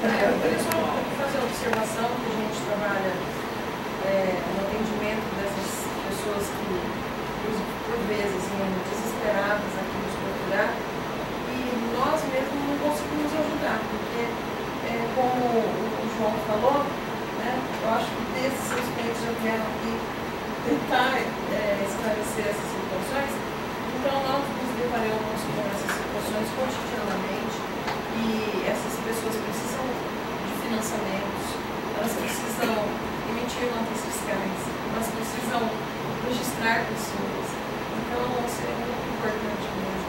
Eu queria só fazer uma observação que a gente trabalha no atendimento dessas pessoas que, por vezes, são desesperadas aqui nos procurar e nós mesmos não conseguimos ajudar, porque, como o João falou, né, eu acho que desses seus clientes já vieram aqui tentar esclarecer essas situações, então nós nos deparamos com essas situações cotidianamente e essas pessoas precisam de financiamentos, elas precisam emitir notas fiscais, elas precisam registrar pessoas, então seria muito importante mesmo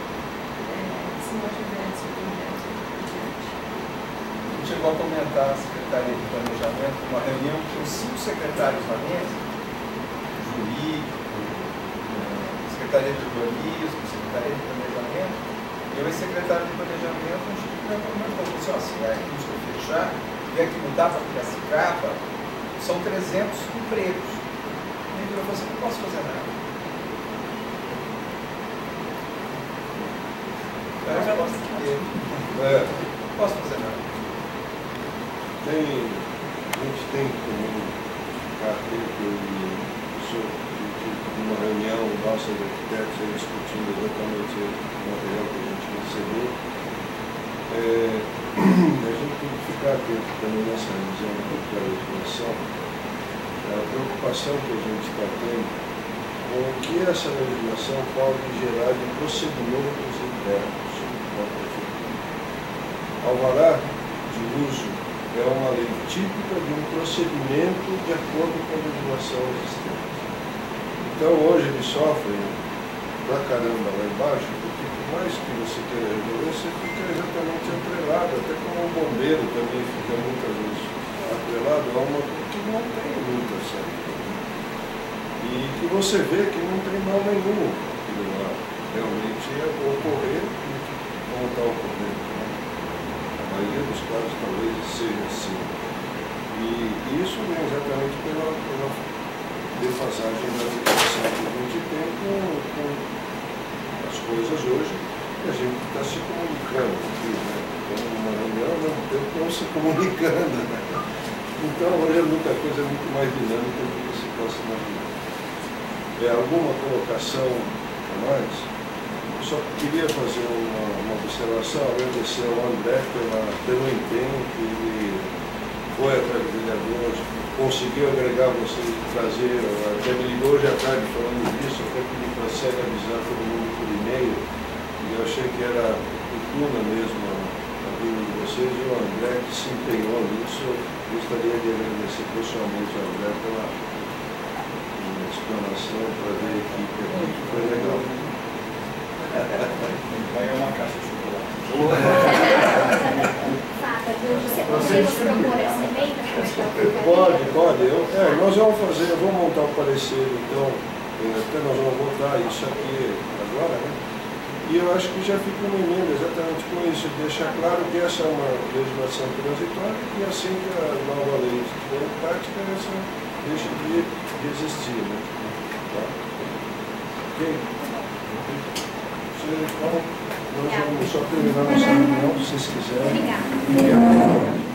se mantiver esse projeto por diante. A gente chegou a comentar a Secretaria de Planejamento, uma reunião que tinha 5 secretários na mesa, jurídico, Secretaria de Urbanismo, Secretaria de Planejamento, e eu, secretário de Planejamento, a gente comentou assim, a indústria fechar, tiver que mudar para Piracicaba, são 300 empregos. E eu falei assim, não posso fazer nada. Não posso fazer nada. A gente tem como carteira que de uma reunião nossa de arquitetos discutindo exatamente o material que a gente recebeu. A gente tem que ficar atento também nessa revisão do plano de função, a preocupação que a gente está tendo com o que essa legislação pode gerar de procedimentos internos da prefeitura. Alvará de uso é uma lei típica de um procedimento de acordo com a legislação existente. Então hoje eles sofrem pra caramba lá embaixo, porque por mais que você queira resolver, você fica exatamente atrelado, até como o bombeiro também fica muitas vezes atrelado a uma que não tem muita saída. E que você vê que não tem mal nenhum aquilo lá. Realmente é ocorrer e como está ocorrendo. Né? A maioria dos casos talvez seja assim. E isso vem exatamente pela defasagem da legislação que a gente tem com as coisas hoje, e a gente está se comunicando aqui, né? Então, uma reunião, não se comunicando, né? Então, hoje é muita coisa muito mais dinâmica do que se possa imaginar. Alguma colocação a mais? Eu só queria fazer uma observação, agradecer ao André pelo empenho que ele foi atrás do vereador hoje, conseguiu agregar vocês e trazer, até me ligou hoje à tarde falando disso, até que ele consegue avisar todo mundo por e-mail, e eu achei que era oportuna mesmo a vinda de vocês, e o André que se empenhou nisso. Eu gostaria de agradecer pessoalmente ao André pela explanação, para ver aqui, que foi legal. Ganhou uma caixa de chocolate. Você procura esse e-mail? Pode. Nós vamos fazer, eu vou montar o parecer, então, até nós vamos botar isso aqui agora, né? E eu acho que já fica uma emenda exatamente com isso, deixar claro que essa é uma legislação transitória e assim que a nova lei estiver em prática, essa deixa de existir, né? Tá? Ok? Então, nós vamos só terminar nossa reunião, se vocês quiserem. Obrigada.